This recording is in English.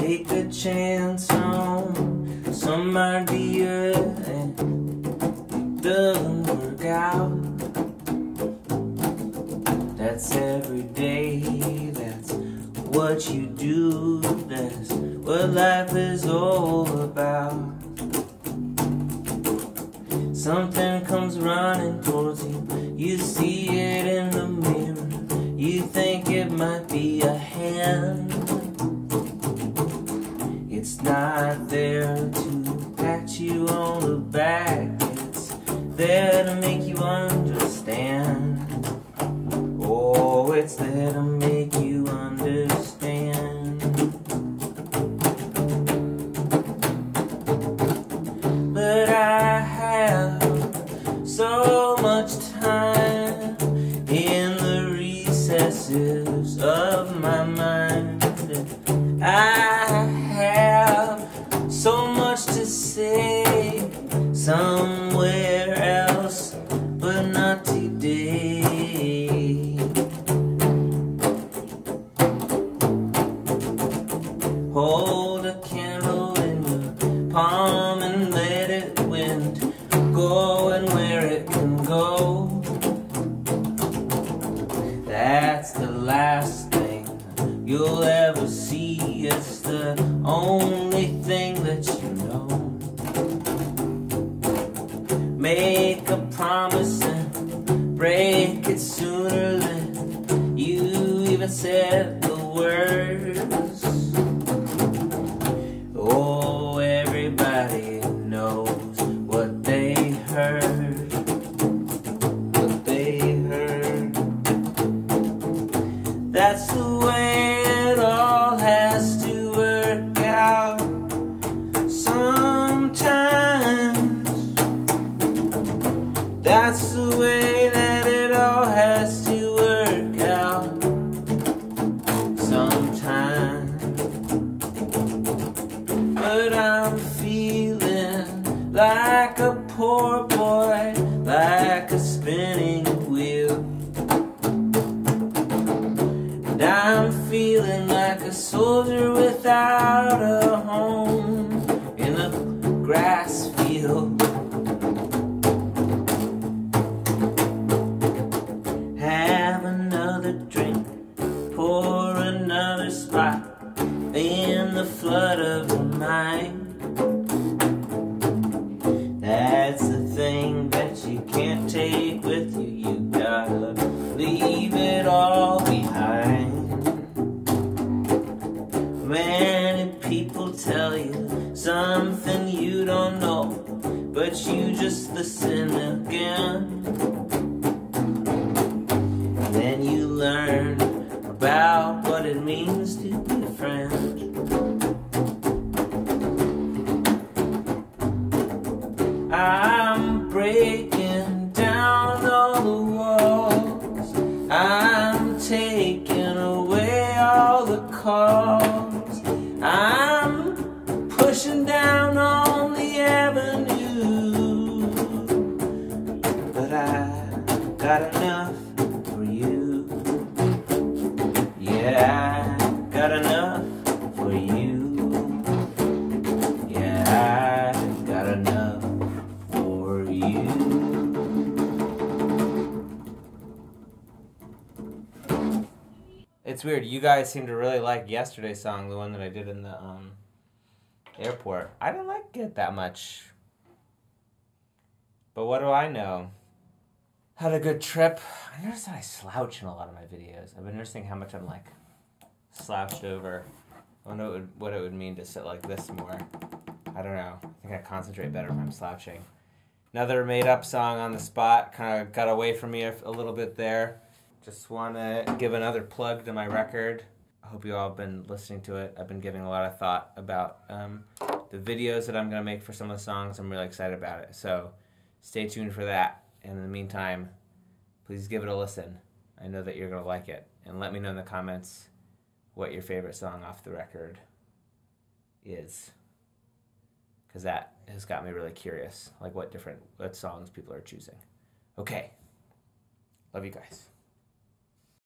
take a chance on some idea that doesn't work out. That's every day, that's what you do, that's what life is all about. Something comes running towards you, you see it in the mirror, you think it might be a hand. It's not there to pat you on the back, it's there to make you understand. Oh, it's there to make you understand. But I have so much time in the recesses of my mind. So much to say somewhere else, but not today. Hold a candle in your palm and let it wind, going where it can go. That's the last thing you'll ever see. It's the only thing that you know. Make a promise and break it sooner than you even said the words. Oh, everybody knows what they heard, what they heard. That's the way it all has to work out. Sometimes that's the way that it all has to work out. Sometimes, but I'm feeling like a poor boy, like a spinning wheel, and I'm feeling like a soldier without a home in a grass field. Have another drink, pour another spot in the flood of the mind. That's the thing that you can't take with you, you gotta leave it all behind. Many people tell you something you don't know, but you just listen again. And then you learn about what it means to be a friend. I'm breaking down all the walls, I'm taking away all the calls, I'm pushing down on the avenue, but I got enough for you. Yeah, I got enough for you. Yeah, I got enough for you. It's weird, you guys seem to really like yesterday's song, the one that I did in the airport. I didn't like it that much. But what do I know? Had a good trip. I noticed that I slouch in a lot of my videos. I've been noticing how much I'm like slouched over. I wonder what it would mean to sit like this more. I don't know. I think I concentrate better if I'm slouching. Another made-up song on the spot. Kind of got away from me a little bit there. Just want to give another plug to my record. I hope you all have been listening to it. I've been giving a lot of thought about the videos that I'm going to make for some of the songs. I'm really excited about it. So stay tuned for that. And in the meantime, please give it a listen. I know that you're going to like it. And let me know in the comments what your favorite song off the record is. Because that has got me really curious. Like what songs people are choosing. Okay. Love you guys.